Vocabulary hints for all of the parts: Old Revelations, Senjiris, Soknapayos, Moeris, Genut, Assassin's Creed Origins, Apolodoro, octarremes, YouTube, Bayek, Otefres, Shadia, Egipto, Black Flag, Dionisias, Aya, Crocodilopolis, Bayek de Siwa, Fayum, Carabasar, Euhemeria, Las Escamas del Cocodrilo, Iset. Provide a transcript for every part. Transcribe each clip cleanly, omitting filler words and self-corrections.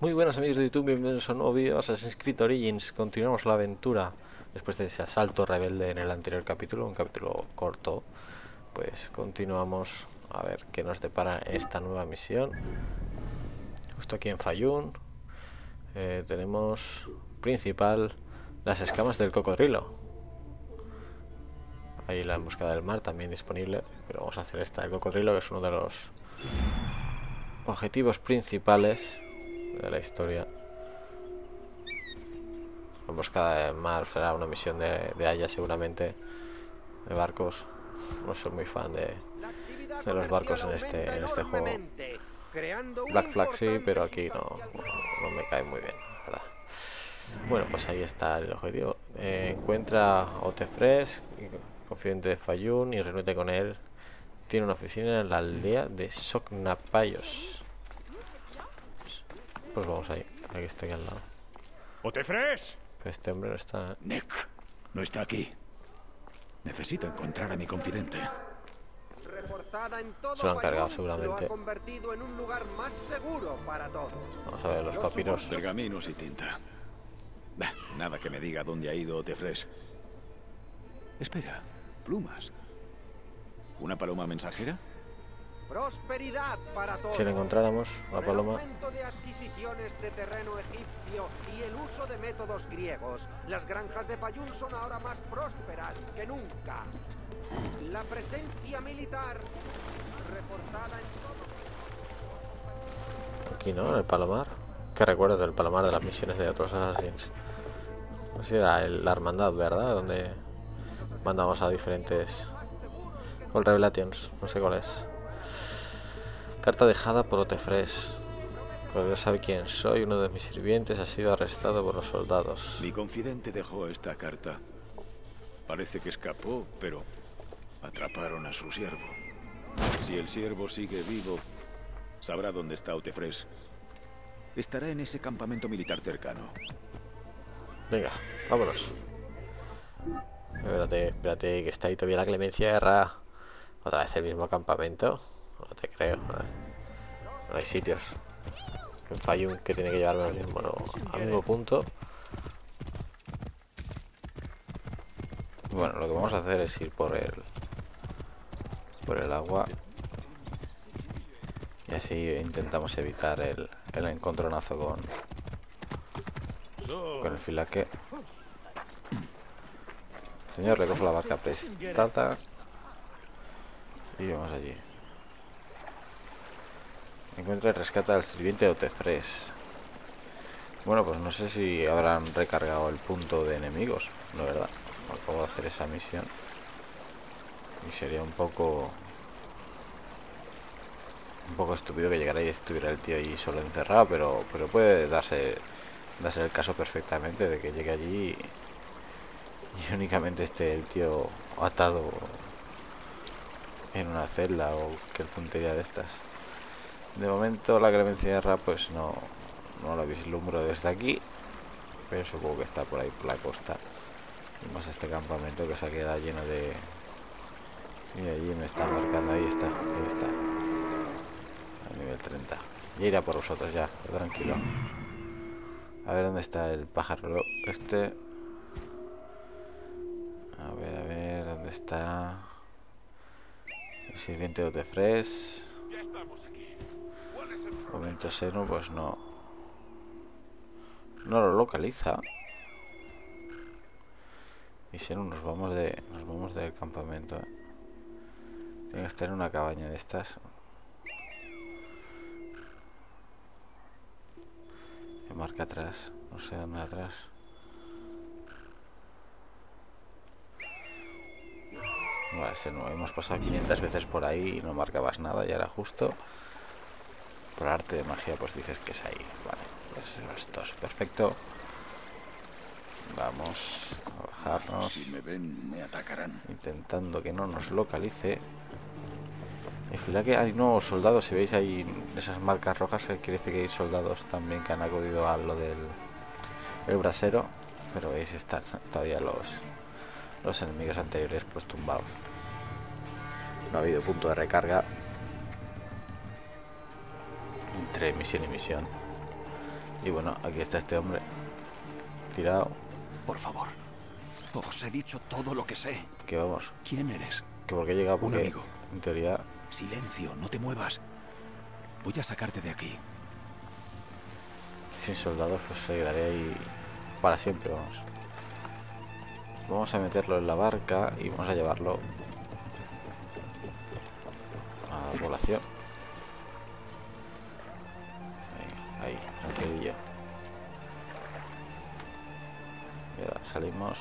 Muy buenas amigos de YouTube, bienvenidos a un nuevo vídeo de Assassin's Creed Origins. Continuamos la aventura después de ese asalto rebelde en el anterior capítulo, un capítulo corto. Pues continuamos a ver qué nos depara esta nueva misión. Justo aquí en Fayum tenemos principal Las Escamas del Cocodrilo. Ahí la emboscada del mar también disponible, pero vamos a hacer esta del cocodrilo, que es uno de los objetivos principales de la historia. La emboscada del mar será una misión de Aya seguramente, de barcos. No soy muy fan de los barcos en este juego. Black Flag sí, pero aquí no me cae muy bien, ¿verdad? Bueno, pues ahí está el objetivo. Encuentra Otefres, confidente de Fayum, y reúnete con él. Tiene una oficina en la aldea de Soknapayos. Pues vamos ahí. Aquí estoy al lado. ¡Otefres! Pero este hombre no está, ¿eh? Nick no está aquí. Necesito encontrar a mi confidente. Se lo han cargado seguramente. Vamos a ver los papiros. Pergaminos y tinta. Bah, nada que me diga dónde ha ido Otefres. Espera, plumas. ¿Una paloma mensajera? Prosperidad para todos. Si la encontráramos, la paloma. Con el aumento de adquisiciones de terreno egipcio y el uso de métodos griegos, las granjas de Fayum son ahora más prósperas que nunca. La presencia militar reportada en todo. Aquí no, en el palomar. Que recuerdo del palomar de las misiones de otros Assassins. No sé, era la hermandad, ¿verdad? Donde mandamos a diferentes Old Revelations, no sé cuál es. Carta dejada por Otefres. Cuando sabe quién soy, uno de mis sirvientes ha sido arrestado por los soldados. Mi confidente dejó esta carta. Parece que escapó, pero atraparon a su siervo. Si el siervo sigue vivo, sabrá dónde está Otefres. Estará en ese campamento militar cercano. Venga, vámonos. Espérate, que está ahí todavía la clemencia de guerra. ¿Otra vez el mismo campamento? No te creo. No hay sitios. En Fayum que tiene que llevarme al mismo, no, al mismo punto. Bueno, lo que vamos a hacer es ir por el agua. Y así intentamos evitar el encontronazo con el filaque. Señor, recojo la barca prestada. Y vamos allí. Encuentra y rescata al sirviente de Otefres. Bueno, pues no sé si habrán recargado el punto de enemigos, ¿no es verdad? Acabo de hacer esa misión. Y sería un poco estúpido que llegara y estuviera el tío allí solo encerrado, pero puede darse el caso perfectamente de que llegue allí y únicamente esté el tío atado en una celda o cualquier tontería de estas. De momento la clemencia de guerra pues no la vislumbro desde aquí, pero supongo que está por ahí por la costa. Y más este campamento que se ha quedado lleno de... Mira, allí me está marcando, ahí está. Nivel 30. Ya irá por vosotros ya, tranquilo. A ver dónde está el pájaro este. A ver, ¿dónde está? El siguiente de Otefres. Momento seno, pues no. No lo localiza. Y seno, nos vamos del campamento, ¿eh? Tiene que estar en una cabaña de estas. Marca atrás, no sé dónde atrás. Vale, hemos pasado 500 veces por ahí y no marcabas nada y ahora justo por arte de magia pues dices que es ahí. Vale, pues estos, perfecto. Vamos a bajarnos. Si me ven, me atacarán. Intentando que no nos localice. En fin, que hay nuevos soldados, si veis ahí esas marcas rojas, quiere decir que hay soldados también que han acudido a lo del el brasero, pero veis están todavía los enemigos anteriores pues tumbados. No ha habido punto de recarga entre misión y misión. Y bueno, aquí está este hombre tirado. Por favor, os he dicho todo lo que sé. Que vamos. ¿Quién eres? Que porque he llegado porque, un amigo. En teoría. Silencio, no te muevas. Voy a sacarte de aquí. Sin soldados, pues se quedaré ahí para siempre, vamos. Vamos a meterlo en la barca y vamos a llevarlo a la población. Ahí, tranquilillo. Y ahora salimos.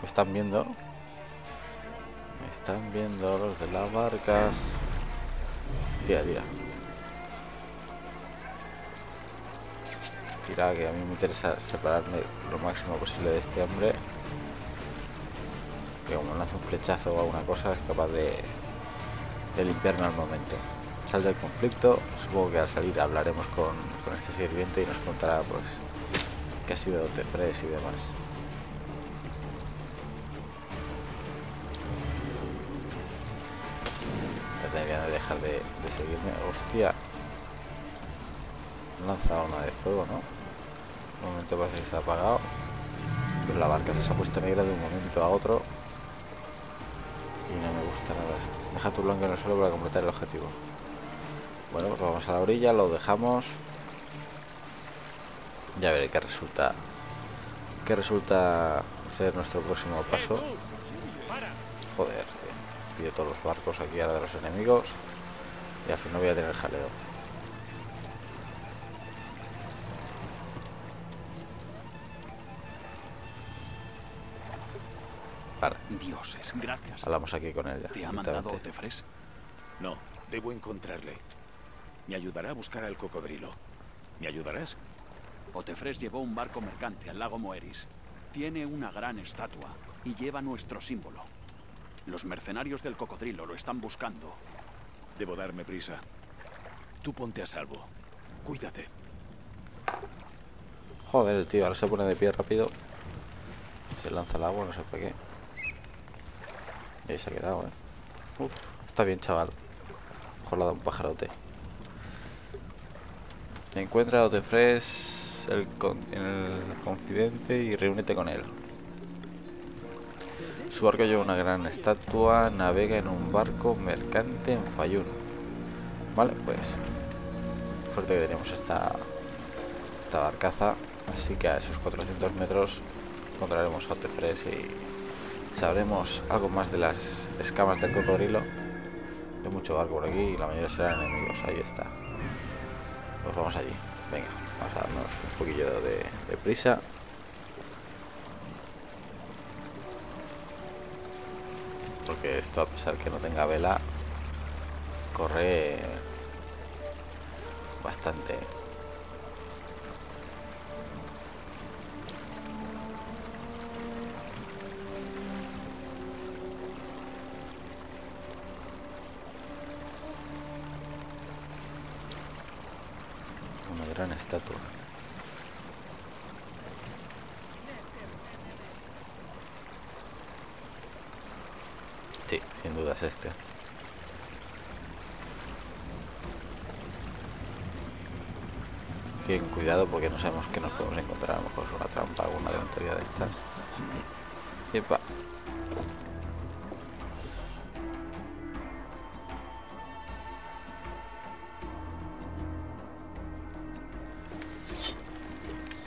¿Me están viendo? Me están viendo los de las barcas. Tira, tira. Tira, que a mí me interesa separarme lo máximo posible de este hombre. Que como lanza un flechazo o alguna cosa es capaz de limpiarme al momento. Sal del conflicto. Supongo que al salir hablaremos con este sirviente y nos contará pues qué ha sido Otefres y demás. Deberían de dejar de seguirme. Hostia. Lanza una de fuego, ¿no? De momento parece que se ha apagado. Pero la barca se ha puesto negra de un momento a otro. Y no me gusta nada eso. Deja tu blanco en el suelo para completar el objetivo. Bueno, pues vamos a la orilla, lo dejamos. Ya veré qué resulta. Qué resulta ser nuestro próximo paso. Joder, pide todos los barcos aquí ahora de los enemigos. Y al final voy a tener jaleo. Dioses, gracias. Hablamos aquí con ella. ¿Te ha mandado Otefres? No, debo encontrarle. Me ayudará a buscar al cocodrilo. ¿Me ayudarás? Otefres llevó un barco mercante al lago Moeris. Tiene una gran estatua y lleva nuestro símbolo. Los mercenarios del cocodrilo lo están buscando. Debo darme prisa. Tú ponte a salvo. Cuídate. Joder, el tío ahora se pone de pie rápido. Se lanza al agua, no sé por qué. Y ahí se ha quedado, ¿eh? Uf, está bien, chaval. Mejor le ha dado un pajarote. Encuentra a Otefres en el confidente y reúnete con él. Su barco lleva una gran estatua. Navega en un barco mercante en Fayum. Vale, pues suerte que tenemos esta barcaza. Así que a esos 400 metros encontraremos a Otefres y sabremos algo más de las escamas del cocodrilo. Hay mucho barco por aquí y la mayoría serán enemigos. Ahí está. Pues vamos allí. Venga, vamos a darnos un poquillo de prisa. Porque esto, a pesar que no tenga vela, corre bastante. Gran estatua. Sí, sin duda es este. Ten cuidado porque no sabemos qué nos podemos encontrar. A lo mejor es una trampa, alguna tontería de estas. Epa.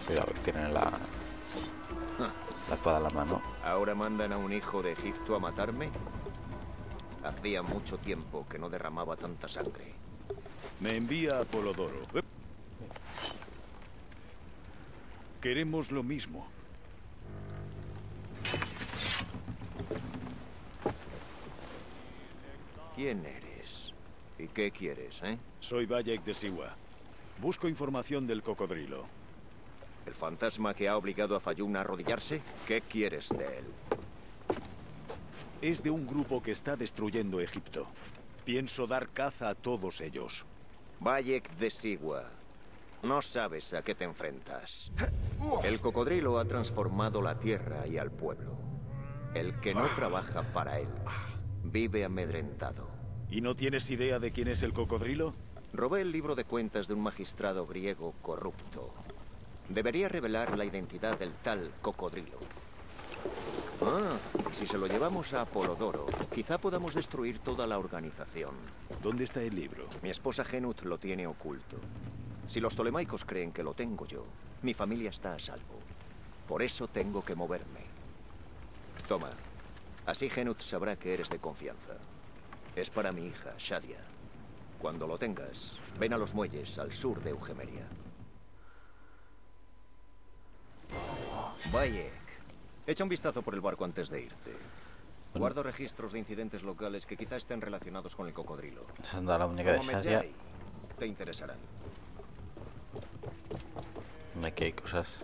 Cuidado, que tienen la espada en la mano. ¿Ahora mandan a un hijo de Egipto a matarme? Hacía mucho tiempo que no derramaba tanta sangre. Me envía a Apolodoro. Queremos lo mismo. ¿Quién eres? ¿Y qué quieres, eh? Soy Bayek de Siwa. Busco información del cocodrilo. ¿El fantasma que ha obligado a Fayum a arrodillarse? ¿Qué quieres de él? Es de un grupo que está destruyendo Egipto. Pienso dar caza a todos ellos. Bayek de Siwa, no sabes a qué te enfrentas. El cocodrilo ha transformado la tierra y al pueblo. El que no trabaja para él vive amedrentado. ¿Y no tienes idea de quién es el cocodrilo? Robé el libro de cuentas de un magistrado griego corrupto. Debería revelar la identidad del tal cocodrilo. Ah, si se lo llevamos a Apolodoro, quizá podamos destruir toda la organización. ¿Dónde está el libro? Mi esposa Genut lo tiene oculto. Si los tolemaicos creen que lo tengo yo, mi familia está a salvo. Por eso tengo que moverme. Toma. Así Genut sabrá que eres de confianza. Es para mi hija, Shadia. Cuando lo tengas, ven a los muelles al sur de Euhemeria. Bayek, echa un vistazo por el barco antes de irte. Guardo registros de incidentes locales que quizá estén relacionados con el cocodrilo. Siendo la única de Shadia. Te interesarán. Aquí hay cosas.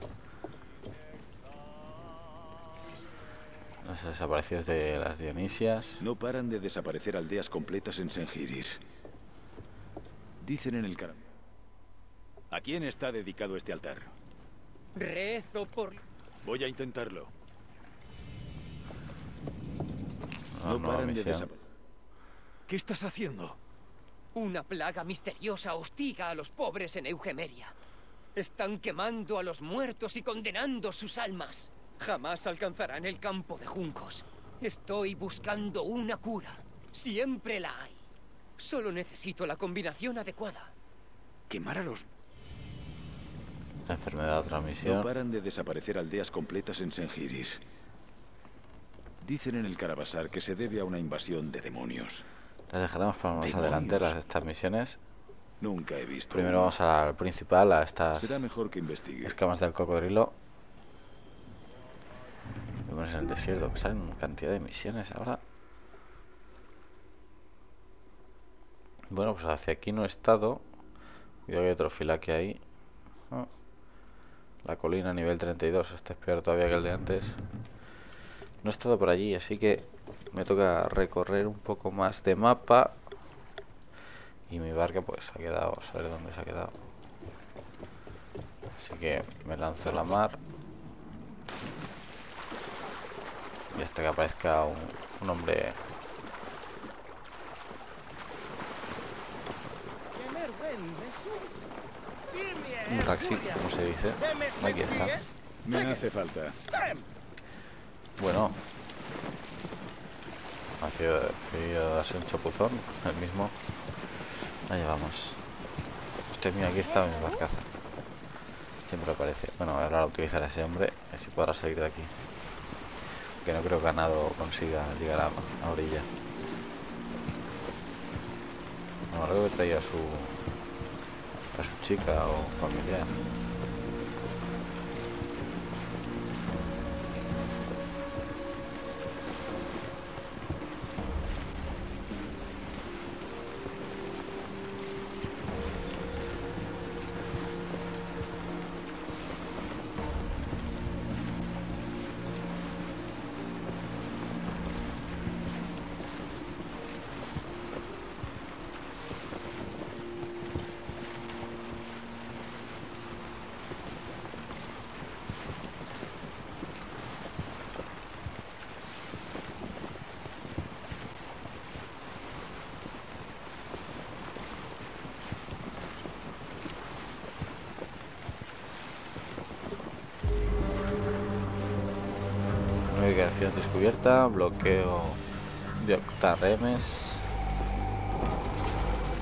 Los desaparecidos de las Dionisias. No paran de desaparecer aldeas completas en Senjiris. Dicen en el Carabasar. ¿A quién está dedicado este altar? Rezo por... Voy a intentarlo. No paran de desaparecer. ¿Qué estás haciendo? Una plaga misteriosa hostiga a los pobres en Euhemeria. Están quemando a los muertos y condenando sus almas. Jamás alcanzarán el campo de juncos. Estoy buscando una cura. Siempre la hay. Solo necesito la combinación adecuada. Quemar a los... La enfermedad transmisión. No paran de desaparecer aldeas completas en Senjiris. Dicen en el Carabasar que se debe a una invasión de demonios. Las dejaremos para más adelante, estas misiones. Nunca he visto. Primero vamos al principal, a estas... Será mejor que investigue. Escamas del cocodrilo. Vemos en el desierto, salen una cantidad de misiones ahora. Bueno, pues hacia aquí no he estado. Cuidado que hay otro fila que hay. Oh. La colina nivel 32, este es peor todavía que el de antes. No he estado por allí, así que me toca recorrer un poco más de mapa. Y mi barca pues ha quedado, a saber dónde se ha quedado. Así que me lanzo a la mar. Y hasta que aparezca un hombre. Un taxi, como se dice. Aquí está. No hace falta. Bueno. Ha decidido darse un chapuzón, el mismo. Allá vamos. Usted mío, aquí está mi barcaza. Siempre aparece. Bueno, ahora utilizar a ese hombre, así podrá salir de aquí. Que no creo que ganado consiga llegar a orilla. No, creo que traía a su chica o familiar. Navegación descubierta, bloqueo de octarremes.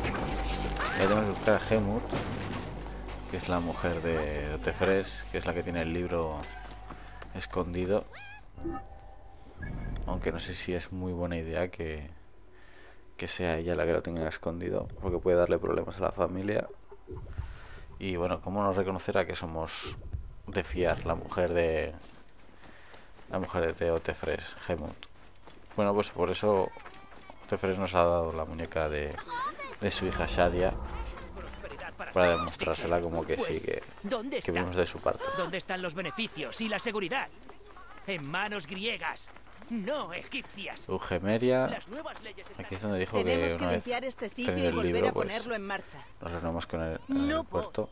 Ya tenemos que buscar a Genut, que es la mujer de Otefres, que es la que tiene el libro escondido. Aunque no sé si es muy buena idea que sea ella la que lo tenga escondido, porque puede darle problemas a la familia. Y bueno, ¿cómo nos reconocerá que somos de fiar, la mujer de Otefres, Genut? Bueno, pues por eso Otefres nos ha dado la muñeca de su hija Shadia, para demostrársela como que sí, que vimos de su parte. ¿Dónde están los beneficios y la seguridad? En manos griegas, no egipcias. Euhemeria, aquí es donde dijo que una vez tenido el libro, pues nos reunimos con el puerto.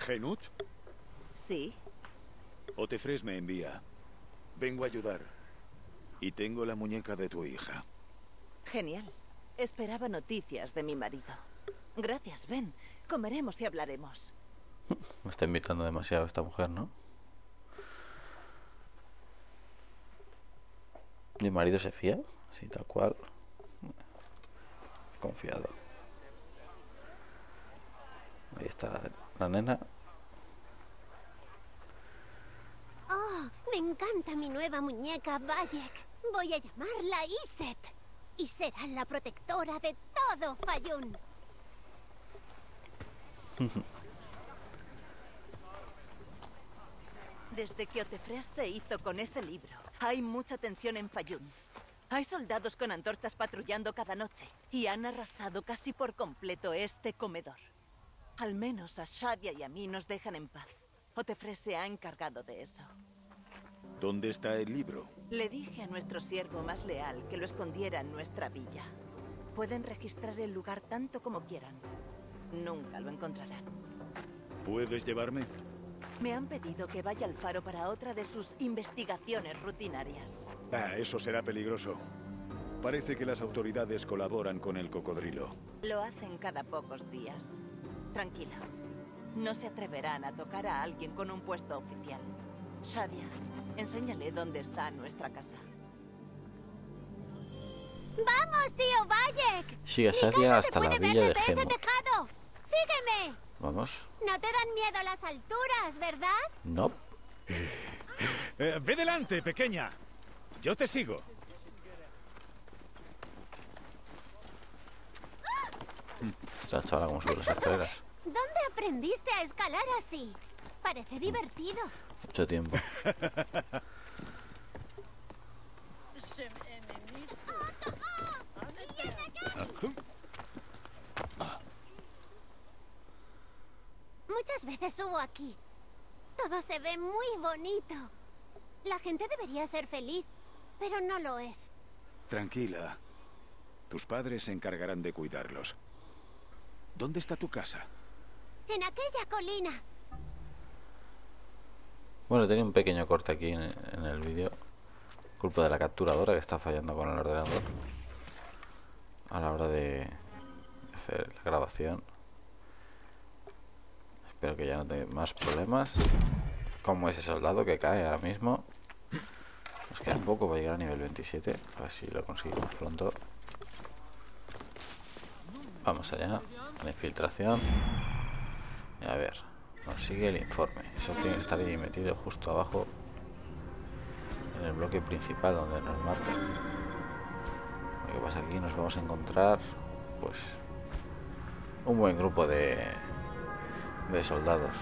¿Genut? Sí. Otefres me envía. Vengo a ayudar. Y tengo la muñeca de tu hija. Genial. Esperaba noticias de mi marido. Gracias, ven. Comeremos y hablaremos. Me está invitando demasiado esta mujer, ¿no? ¿Mi marido se fía? Sí, tal cual. Confiado. Ahí está la nena. Oh, me encanta mi nueva muñeca Bayek. Voy a llamarla Iset. Y será la protectora de todo Fayum. Desde que Otefres se hizo con ese libro, hay mucha tensión en Fayum. Hay soldados con antorchas patrullando cada noche y han arrasado casi por completo este comedor. Al menos a Shadia y a mí nos dejan en paz. Otefres se ha encargado de eso. ¿Dónde está el libro? Le dije a nuestro siervo más leal que lo escondiera en nuestra villa. Pueden registrar el lugar tanto como quieran. Nunca lo encontrarán. ¿Puedes llevarme? Me han pedido que vaya al faro para otra de sus investigaciones rutinarias. Ah, eso será peligroso. Parece que las autoridades colaboran con el cocodrilo. Lo hacen cada pocos días. Tranquila. No se atreverán a tocar a alguien con un puesto oficial. Shadia, enséñale dónde está nuestra casa. ¡Vamos, tío Bayek! Sigue a Shadia hasta la villa de Genut. ¡Sígueme! Vamos. No te dan miedo las alturas, ¿verdad? No. Ve delante, pequeña. Yo te sigo. Está chaval como sube las escaleras. ¿Dónde aprendiste a escalar así? Parece divertido. Mucho tiempo. Muchas veces subo aquí. Todo se ve muy bonito. La gente debería ser feliz, pero no lo es. Tranquila. Tus padres se encargarán de cuidarlos. ¿Dónde está tu casa? En aquella colina. Bueno, tenía un pequeño corte aquí en el vídeo. Culpa de la capturadora que está fallando con el ordenador a la hora de hacer la grabación. Espero que ya no tenga más problemas. Como ese soldado que cae ahora mismo. Nos queda un poco para llegar a nivel 27. A ver si lo conseguimos pronto. Vamos allá. A la infiltración. Y a ver. Consigue el informe. Eso tiene que estar ahí metido justo abajo. En el bloque principal donde nos marca. Lo que pasa aquí nos vamos a encontrar. Pues. Un buen grupo de soldados.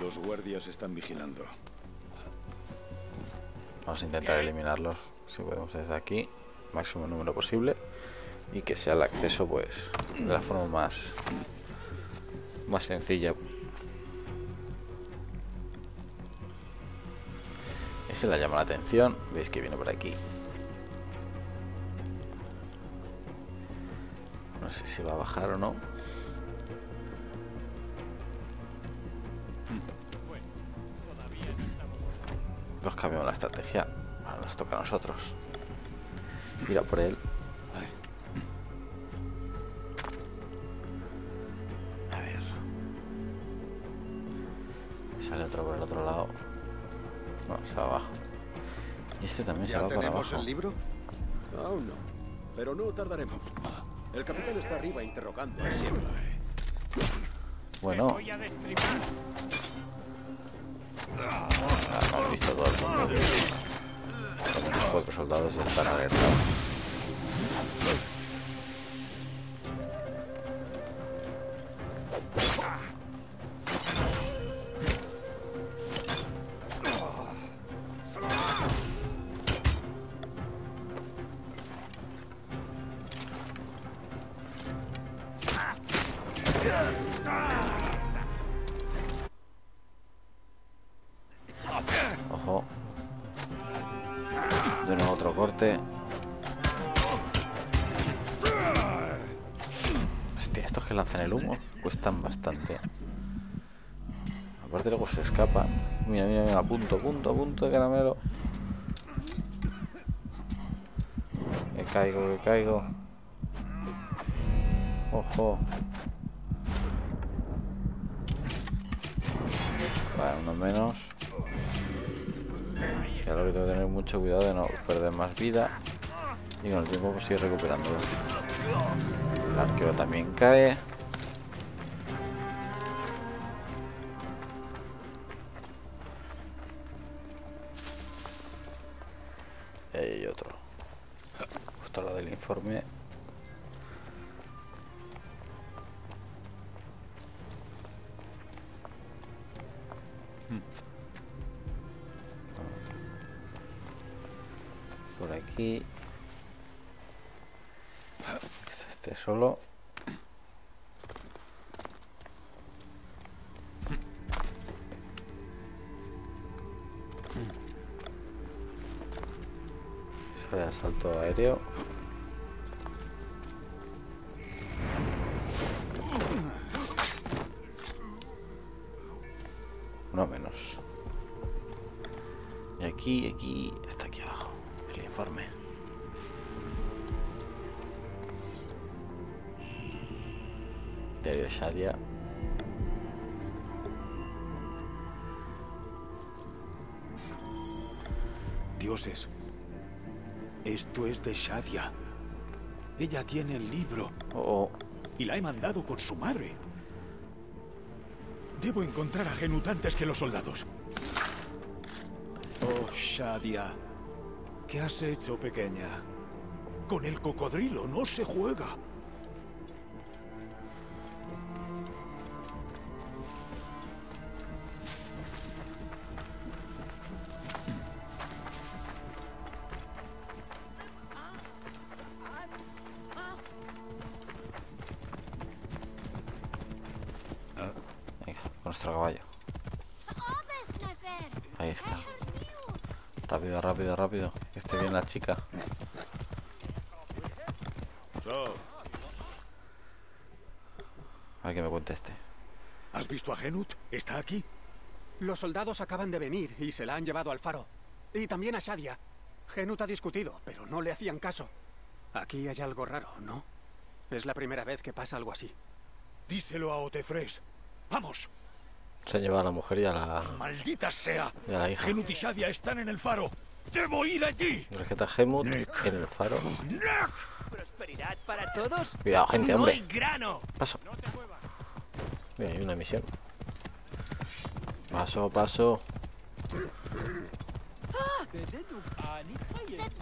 Los guardias están vigilando. Vamos a intentar eliminarlos si podemos desde aquí, máximo número posible, y que sea el acceso pues de la forma más sencilla. Ese le llama la atención, veis que viene por aquí. No sé si va a bajar o no. Nos cambiamos la estrategia. Ahora nos toca a nosotros. Ir a por él. A ver. Sale otro por el otro lado. Bueno, se va abajo. Y este también se va para abajo. ¿Ya tenemos el libro? Aún no. Pero no tardaremos. El capitán está arriba interrogando. Bueno. Hemos visto todo el mundo. Los 4 soldados están alertados. Hostia, estos que lanzan el humo cuestan bastante. Aparte luego se escapan. Mira, mira, mira, punto de caramelo. Que caigo. Ojo. Vale, uno menos. Y ahora que tengo que tener mucho cuidado de no perder más vida. Y con el tiempo pues sigue recuperándolo. El arquero también cae. Y ahí hay otro. Justo la del informe. Por aquí. Este solo. Sale de asalto aéreo. Uno menos. Y aquí, está aquí abajo. El informe. Diario de Shadia. Dioses, esto es de Shadia. Ella tiene el libro. Oh. Y la he mandado con su madre. Debo encontrar a Genut antes que los soldados. Oh, Shadia, ¿qué has hecho, pequeña? Con el cocodrilo no se juega. Rápido, que esté bien la chica. A ver que me conteste. ¿Has visto a Genut? ¿Está aquí? Los soldados acaban de venir y se la han llevado al faro. Y también a Shadia. Genut ha discutido, pero no le hacían caso. Aquí hay algo raro, ¿no? Es la primera vez que pasa algo así. Díselo a Otefres. ¡Vamos! Se lleva a la mujer y a la... ¡Maldita sea! Y a la hija. Genut y Shadia están en el faro. ¡Debo ir allí! Tarjeta Genut en el faro. Prosperidad para todos. Cuidado, gente, no hombre. Grano. Paso. No te muevas. Mira, hay una misión. Paso.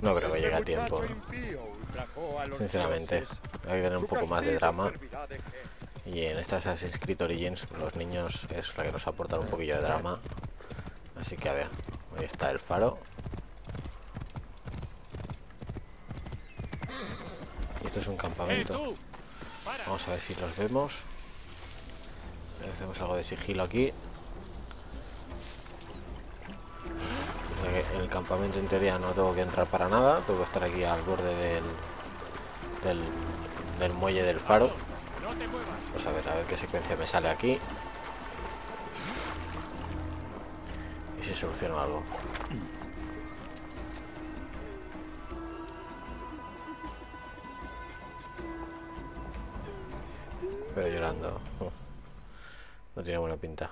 No creo que llegue a tiempo. Sinceramente, hay que tener un poco más de drama. Y en esta Assassin's Creed Origins, los niños es la que nos aportan un poquillo de drama. Así que a ver, ahí está el faro. Esto es un campamento. Vamos a ver si los vemos. Hacemos algo de sigilo aquí. El campamento en teoría no tengo que entrar para nada. Tengo que estar aquí al borde del muelle del faro. Pues a ver qué secuencia me sale aquí. Y si soluciono algo. Pero llorando. No tiene buena pinta.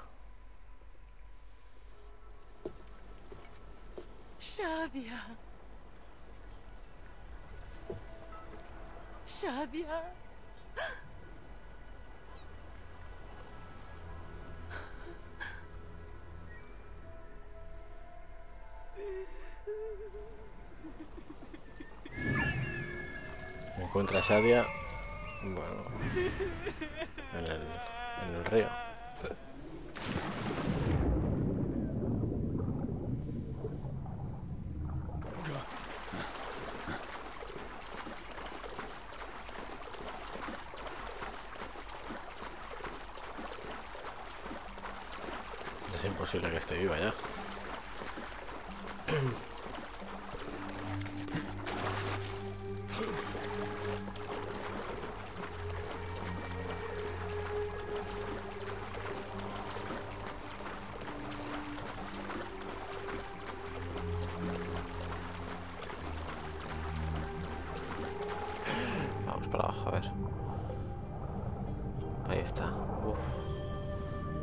Shadia. Me encuentra a Shadia. Bueno, en el río. Es imposible que esté viva ya.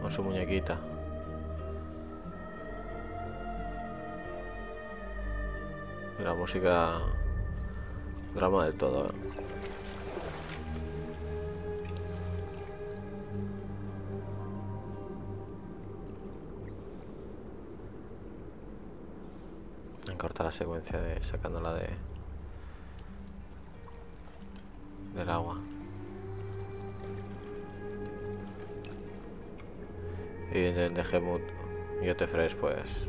con su muñequita. La música... drama del todo, ¿eh? Corta la secuencia de sacándola de del agua. Y de Genut y Otefres, pues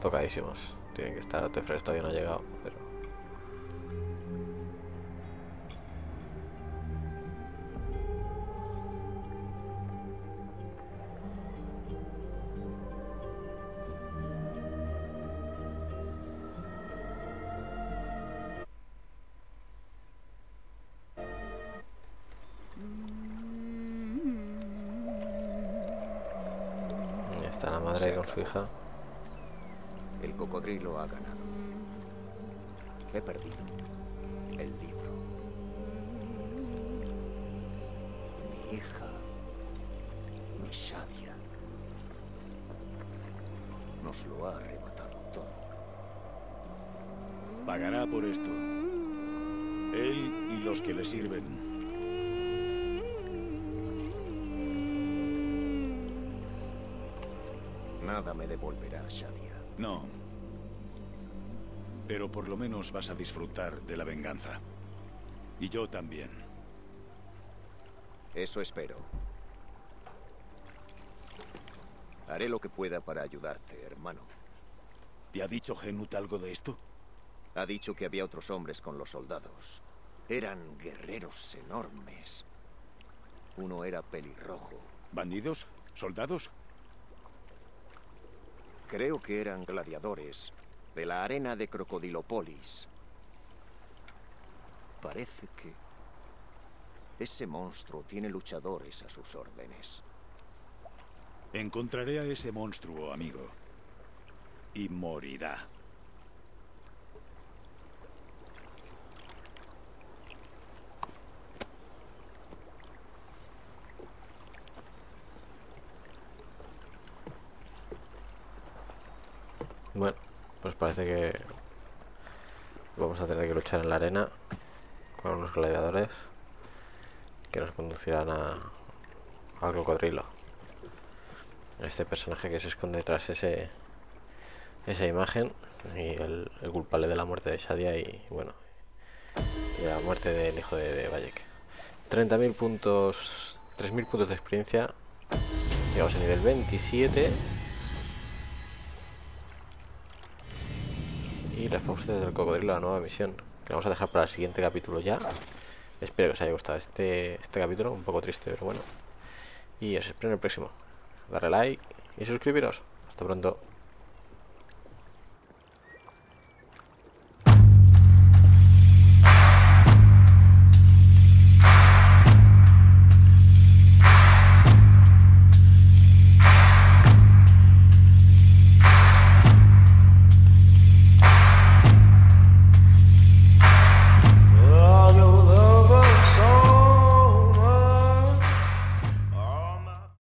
tocadísimos. Tienen que estar. Otefres todavía no ha llegado, pero está la madre con su hija. El cocodrilo ha ganado. He perdido el libro. Mi hija, mi Shadia, nos lo ha arrebatado todo. Pagará por esto. Él y los que le sirven. Nada me devolverá, Shadia. No. Pero por lo menos vas a disfrutar de la venganza. Y yo también. Eso espero. Haré lo que pueda para ayudarte, hermano. ¿Te ha dicho Genut algo de esto? Ha dicho que había otros hombres con los soldados. Eran guerreros enormes. Uno era pelirrojo. ¿Bandidos? ¿Soldados? Creo que eran gladiadores de la arena de Crocodilopolis. Parece que ese monstruo tiene luchadores a sus órdenes. Encontraré a ese monstruo, amigo, y morirá. Bueno, pues parece que vamos a tener que luchar en la arena con los gladiadores que nos conducirán al cocodrilo. Este personaje que se esconde tras esa imagen y el culpable de la muerte de Shadia y bueno, y la muerte del hijo de Bayek. 30.000 puntos, 3.000 puntos de experiencia. Llegamos a nivel 27. Y las fauces del cocodrilo, la nueva misión, que vamos a dejar para el siguiente capítulo ya. Espero que os haya gustado este capítulo, un poco triste, pero bueno. Y os espero en el próximo. Darle like y suscribiros. Hasta pronto.